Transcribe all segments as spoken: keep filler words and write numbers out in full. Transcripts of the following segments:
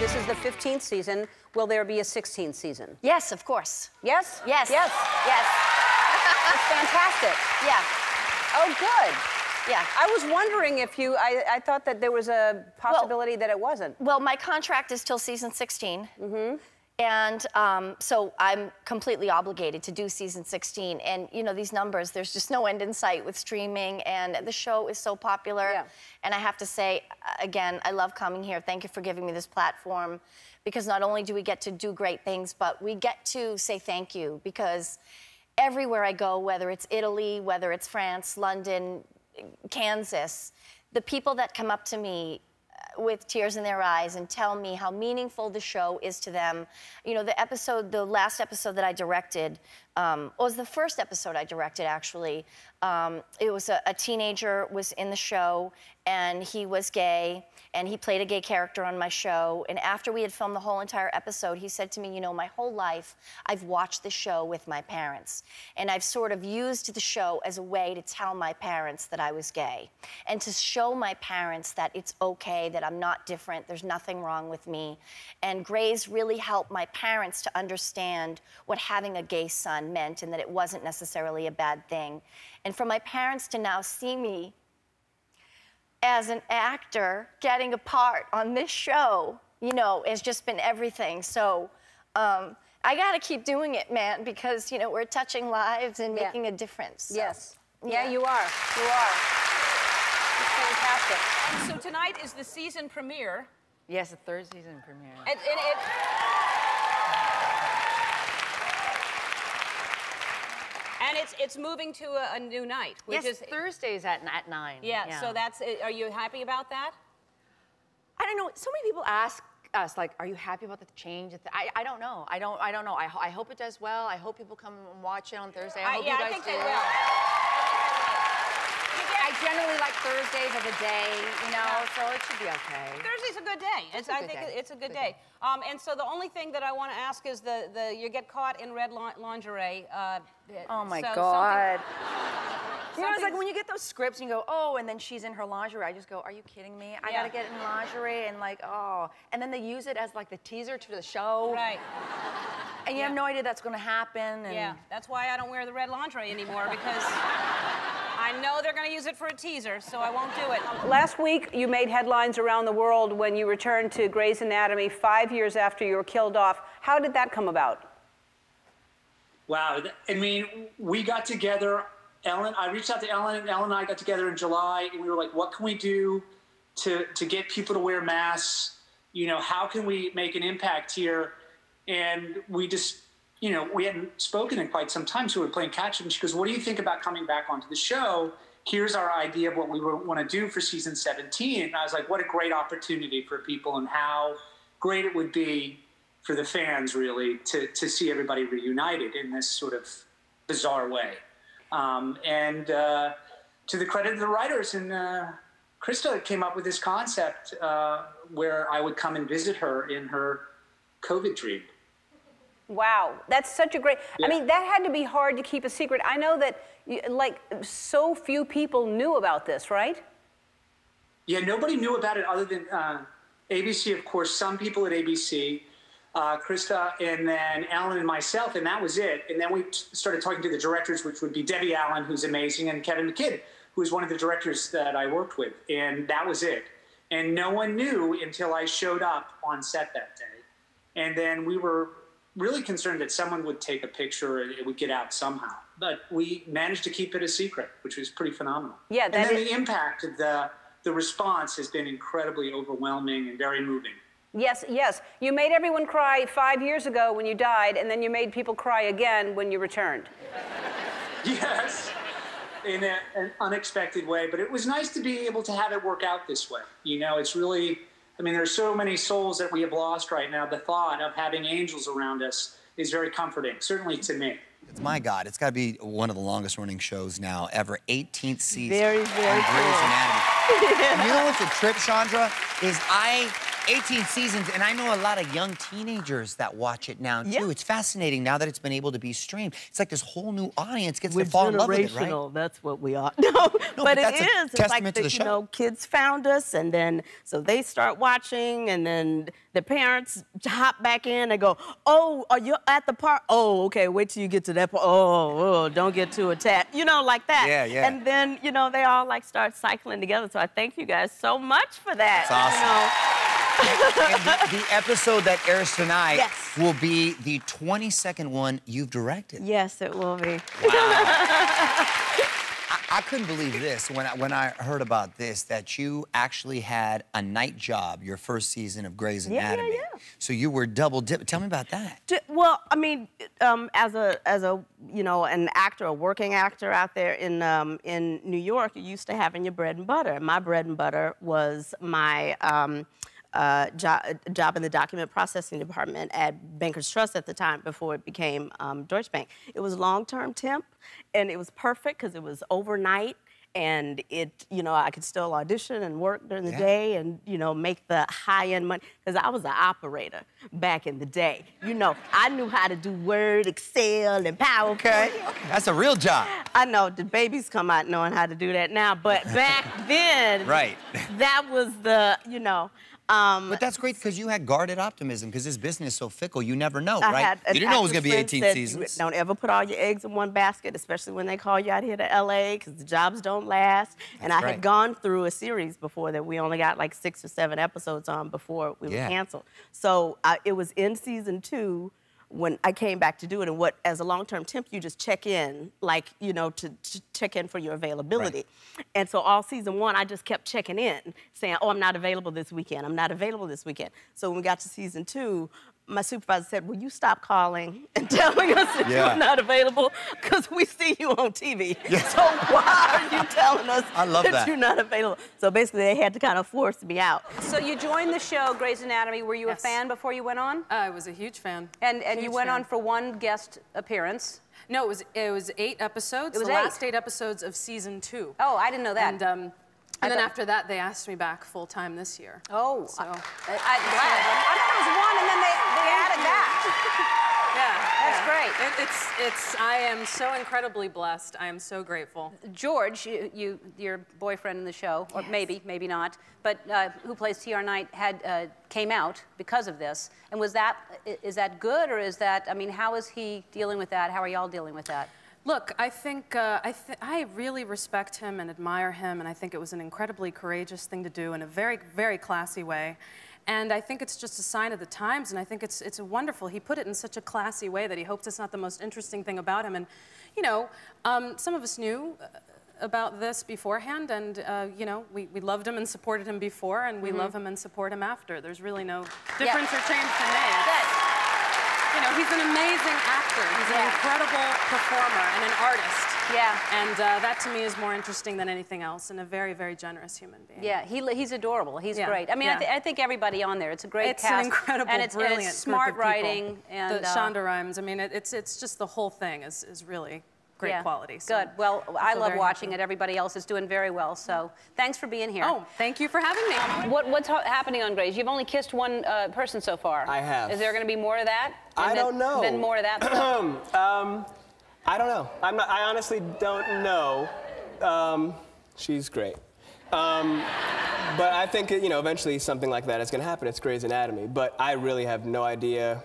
This is the fifteenth season. Will there be a sixteenth season? Yes, of course. Yes? Yes. Yes. Yes. It's fantastic. Yeah. Oh, good. Yeah. I was wondering if you... I, I thought that there was a possibility well, that it wasn't. Well, my contract is till season sixteen. Mm-hmm. And um, so I'm completely obligated to do season sixteen. And, you know, these numbers, there's just no end in sight with streaming. And the show is so popular. Yeah. And I have to say, again, I love coming here. Thank you for giving me this platform. Because not only do we get to do great things, but we get to say thank you. Because everywhere I go, whether it's Italy, whether it's France, London, Kansas, the people that come up to me with tears in their eyes and tell me how meaningful the show is to them. You know, the episode, the last episode that I directed, um, was the first episode I directed, actually. Um, it was a, a teenager was in the show, and he was gay, and he played a gay character on my show. And after we had filmed the whole entire episode, he said to me, you know, my whole life, I've watched the show with my parents. And I've sort of used the show as a way to tell my parents that I was gay. And to show my parents that it's okay, that I'm not different, there's nothing wrong with me. And Grey's really helped my parents to understand what having a gay son meant and that it wasn't necessarily a bad thing. And for my parents to now see me as an actor getting a part on this show, you know, has just been everything. So um, I gotta keep doing it, man, because, you know, we're touching lives and yeah. making a difference. So. Yes. Yeah, yeah, you are. You are. It's fantastic. So tonight is the season premiere. Yes, the third season premiere. And, and, and... and it's it's moving to a, a new night. Which yes, is... Thursdays at, at nine. Yeah, yeah, so that's, are you happy about that? I don't know, so many people ask us, like, are you happy about the change? I, I don't know, I don't, I don't know. I, I hope it does well, I hope people come and watch it on Thursday. I hope uh, yeah, you guys I think do. They will. I generally like Thursdays of the day, you know, yeah. so it should be okay. Thursday's a good day. It's, it's a good I think day. It's a good, good day. day. Um, and so the only thing that I want to ask is the, the you get caught in red lingerie. Uh, oh my so God. Something, you know, it's like when you get those scripts and you go, oh, and then she's in her lingerie. I just go, are you kidding me? I yeah. gotta get in lingerie and like, oh. And then they use it as like the teaser to the show. Right. And you yeah. have no idea that's gonna happen. And... yeah, that's why I don't wear the red lingerie anymore because. I know they're going to use it for a teaser, so I won't do it. Last week, you made headlines around the world when you returned to Grey's Anatomy five years after you were killed off. How did that come about? Wow. I mean, we got together. Ellen, I reached out to Ellen, and Ellen and I got together in July, and we were like, what can we do to, to get people to wear masks? You know, how can we make an impact here? And we just... you know, we hadn't spoken in quite some time, so we were playing catch-up. And she goes, what do you think about coming back onto the show? Here's our idea of what we want to do for season seventeen. And I was like, what a great opportunity for people and how great it would be for the fans, really, to, to see everybody reunited in this sort of bizarre way. Um, and uh, to the credit of the writers, and uh, Krista came up with this concept uh, where I would come and visit her in her COVID dream. Wow, that's such a great... yeah. I mean, that had to be hard to keep a secret. I know that, like, so few people knew about this, right? Yeah, nobody knew about it other than uh, A B C, of course, some people at A B C, uh, Krista, and then Alan and myself, and that was it. And then we t started talking to the directors, which would be Debbie Allen, who's amazing, and Kevin McKidd, who is one of the directors that I worked with, and that was it. And no one knew until I showed up on set that day. And then we were... really concerned that someone would take a picture and it would get out somehow. But we managed to keep it a secret, which was pretty phenomenal. Yeah, that and then is... the impact of the, the response has been incredibly overwhelming and very moving. Yes, yes. You made everyone cry five years ago when you died, and then you made people cry again when you returned. Yes, in a, an unexpected way. But it was nice to be able to have it work out this way. You know, it's really... I mean, there's so many souls that we have lost right now. The thought of having angels around us is very comforting, certainly to me. It's my God. It's got to be one of the longest-running shows now ever. eighteenth season. Very, very cool. Grey's Anatomy. You know what's a trip, Chandra? Is I eighteen seasons, and I know a lot of young teenagers that watch it now, too. Yeah. It's fascinating now that it's been able to be streamed. It's like this whole new audience gets We're to fall in love with it, right? Generational, that's what we are. No, no but, but it is. It's testament like, the, to the show. You know, kids found us, and then, so they start watching, and then the parents hop back in and go, oh, are you at the park? Oh, okay, wait till you get to that part. Oh, oh, don't get too attached. You know, like that. Yeah, yeah. And then, you know, they all, like, start cycling together. So I thank you guys so much for that. That's awesome. You know, and the, the episode that airs tonight yes. will be the twenty-second one you've directed. Yes, it will be. Wow. I, I couldn't believe this when I, when I heard about this, that you actually had a night job your first season of Grey's Anatomy. Yeah, yeah, yeah. So you were double dip. Tell me about that. Well, I mean, um, as a as a you know an actor, a working actor out there in um, in New York, you used to having your bread and butter. My bread and butter was my. Um, Uh, job, job in the document processing department at Bankers Trust at the time before it became um, Deutsche Bank. It was long-term temp, and it was perfect because it was overnight, and it, you know, I could still audition and work during the yeah. day and, you know, make the high-end money. Because I was an operator back in the day. You know, I knew how to do Word, Excel, and PowerPoint. Okay, that's a real job. I know, the babies come out knowing how to do that now, but back then, right. that was the, you know, Um, but that's great because you had guarded optimism because this business is so fickle. You never know, I right? Had you didn't know it was going to be eighteen seasons. Don't ever put all your eggs in one basket, especially when they call you out here to L A because the jobs don't last. That's and I right. had gone through a series before that we only got like six or seven episodes on before we yeah. were canceled. So uh, it was in season two when I came back to do it. And what, as a long-term temp, you just check in, like, you know, to, to check in for your availability. Right. And so all season one, I just kept checking in, saying, oh, I'm not available this weekend. I'm not available this weekend. So when we got to season two, my supervisor said, will you stop calling and telling us that yeah. you're not available? Because we see you on T V. Yes. So why are you telling us I love that, that you're not available? So basically, they had to kind of force me out. So you joined the show, Grey's Anatomy. Were you yes. a fan before you went on? I was a huge fan. And and huge you went fan. on for one guest appearance. No, it was, it was eight episodes. It was the eight. last eight episodes of season two. Oh, I didn't know that. And, um, And then after that, they asked me back full-time this year. Oh. So. I, I, I, I thought it was one, and then they, they added that. Yeah. That's yeah. great. It, it's, it's, I am so incredibly blessed. I am so grateful. George, you, you your boyfriend in the show, yes. or maybe, maybe not, but uh, who plays T R Knight, had, uh, came out because of this. And was that, is that good, or is that, I mean, how is he dealing with that? How are y'all dealing with that? Look, I think uh, I, th I really respect him and admire him, and I think it was an incredibly courageous thing to do in a very, very classy way. And I think it's just a sign of the times, and I think it's, it's wonderful. He put it in such a classy way that he hopes it's not the most interesting thing about him. And, you know, um, some of us knew about this beforehand, and, uh, you know, we, we loved him and supported him before, and we mm-hmm. love him and support him after. There's really no difference yeah. or change to make. Good. You know, he's an amazing actor. He's an yeah. incredible performer and an artist. Yeah. And uh, that, to me, is more interesting than anything else, and a very, very generous human being. Yeah, he, he's adorable. He's yeah. great. I mean, yeah. I, th I think everybody on there. It's a great it's cast. It's an incredible, and it's, brilliant and it's smart writing. And the uh, Shonda Rhimes. I mean, it, it's, it's just the whole thing is, is really great yeah. quality. So good. Well, I, I love watching happy. it. Everybody else is doing very well. So thanks for being here. Oh, thank you for having me. What, what's ha happening on Grey's? You've only kissed one uh, person so far. I have. Is there going to be more of that? I then, don't know. Then more of that stuff? um, I don't know. I'm not, I honestly don't know. Um, she's great. Um, but I think, you know, eventually something like that is going to happen. It's Grey's Anatomy. But I really have no idea.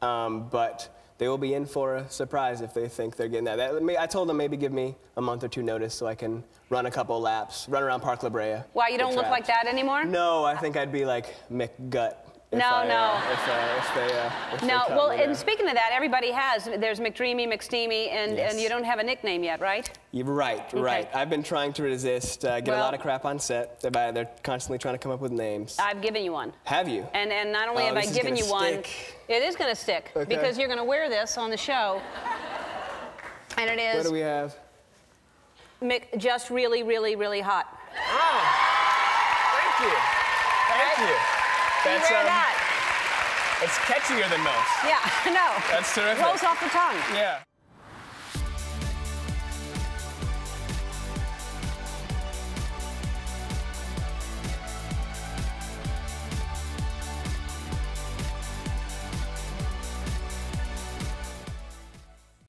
Um, but... they will be in for a surprise if they think they're getting that. I told them maybe give me a month or two notice so I can run a couple laps, run around Park La Brea. Wow, you don't look like that anymore? No, I think I'd be like McGut. No, I, no. Uh, if, uh, if they, uh, if no, they well, and speaking of that, everybody has. There's McDreamy, McSteamy, and, yes. and you don't have a nickname yet, right? You're right, okay. right. I've been trying to resist. I uh, get well, a lot of crap on set. About, they're constantly trying to come up with names. I've given you one. Have you? And, and not only oh, have I given you stick. one, it is going to stick okay. because you're going to wear this on the show. And it is. What do we have? Mc, just really, really, really hot. Oh, thank you. Thank right? you. That's, um, that. It's catchier than most. Yeah, I know. That's terrific. Rolls off the tongue. Yeah.